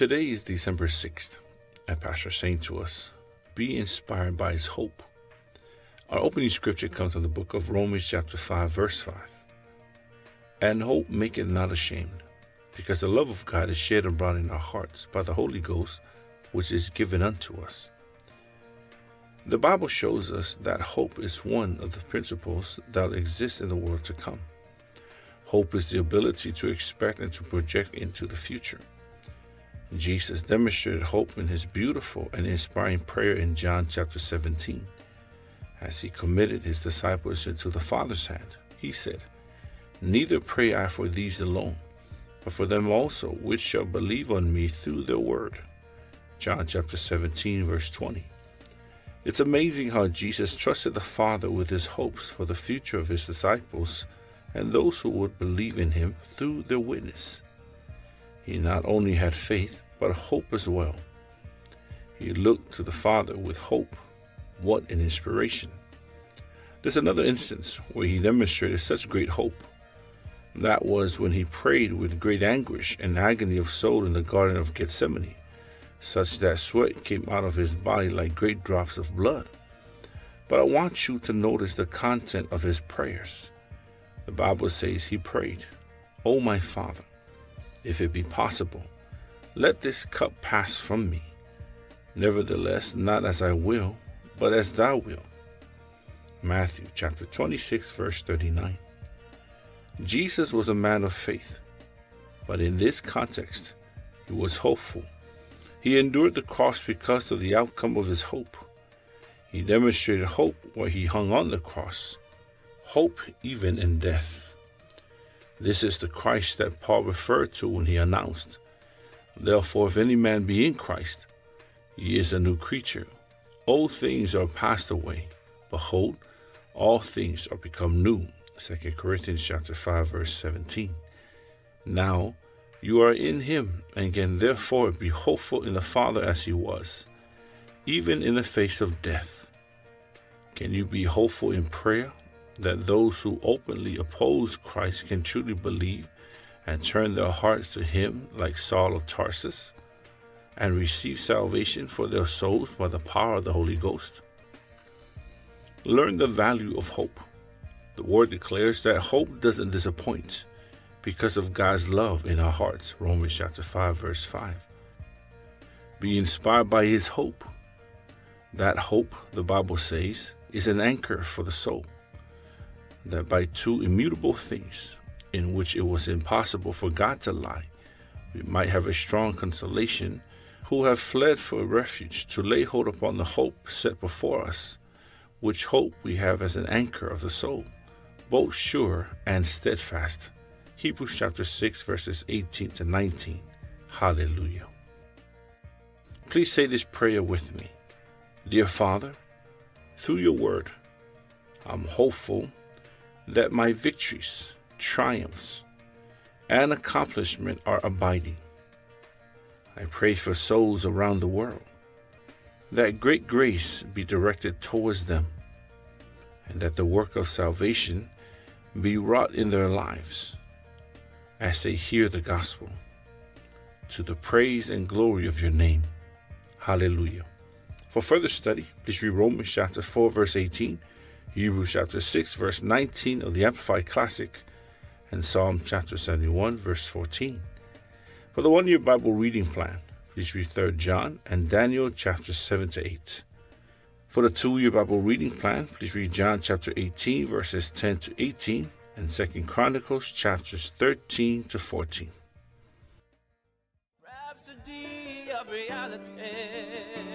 Today is December 6th, and Pastor saying to us, be inspired by his hope. Our opening scripture comes from the book of Romans chapter 5, verse 5. And hope maketh not ashamed, because the love of God is shed abroad in our hearts by the Holy Ghost, which is given unto us. The Bible shows us that hope is one of the principles that exist in the world to come. Hope is the ability to expect and to project into the future. Jesus demonstrated hope in his beautiful and inspiring prayer in John chapter 17. As he committed his disciples into the Father's hand, he said, neither pray I for these alone, but for them also which shall believe on me through their word. John chapter 17, verse 20. It's amazing how Jesus trusted the Father with his hopes for the future of his disciples and those who would believe in him through their witness. He not only had faith, but hope as well. He looked to the Father with hope. What an inspiration. There's another instance where he demonstrated such great hope. That was when he prayed with great anguish and agony of soul in the Garden of Gethsemane, such that sweat came out of his body like great drops of blood. But I want you to notice the content of his prayers. The Bible says he prayed, O my Father, if it be possible, let this cup pass from me. Nevertheless, not as I will, but as thou wilt. Matthew chapter 26, verse 39. Jesus was a man of faith, but in this context, he was hopeful. He endured the cross because of the outcome of his hope. He demonstrated hope where he hung on the cross, hope even in death. This is the Christ that Paul referred to when he announced, therefore, if any man be in Christ, he is a new creature. Old things are passed away. Behold, all things are become new. 2 Corinthians chapter 5, verse 17. Now, you are in him, and can therefore be hopeful in the Father as he was, even in the face of death. Can you be hopeful in prayer that those who openly oppose Christ can truly believe and turn their hearts to him like Saul of Tarsus and receive salvation for their souls by the power of the Holy Ghost? Learn the value of hope. The word declares that hope doesn't disappoint, because of God's love in our hearts, Romans chapter 5, verse 5. Be inspired by his hope. That hope, the Bible says, is an anchor for the soul, that by two immutable things, in which it was impossible for God to lie, we might have a strong consolation, who have fled for a refuge to lay hold upon the hope set before us, which hope we have as an anchor of the soul, both sure and steadfast. Hebrews chapter 6, verses 18 to 19. Hallelujah. Please say this prayer with me. Dear Father, through your word, I'm hopeful that my victories, triumphs, and accomplishments are abiding. I pray for souls around the world, that great grace be directed towards them, and that the work of salvation be wrought in their lives, as they hear the gospel, to the praise and glory of your name. Hallelujah. For further study, please read Romans chapter 4, verse 18, Hebrews chapter 6, verse 19 of the Amplified Classic, and Psalm chapter 71, verse 14. For the one-year Bible reading plan, please read 3 John and Daniel chapter 7 to 8. For the two-year Bible reading plan, please read John chapter 18, verses 10 to 18, and 2 Chronicles chapters 13 to 14. Rhapsody of Realities.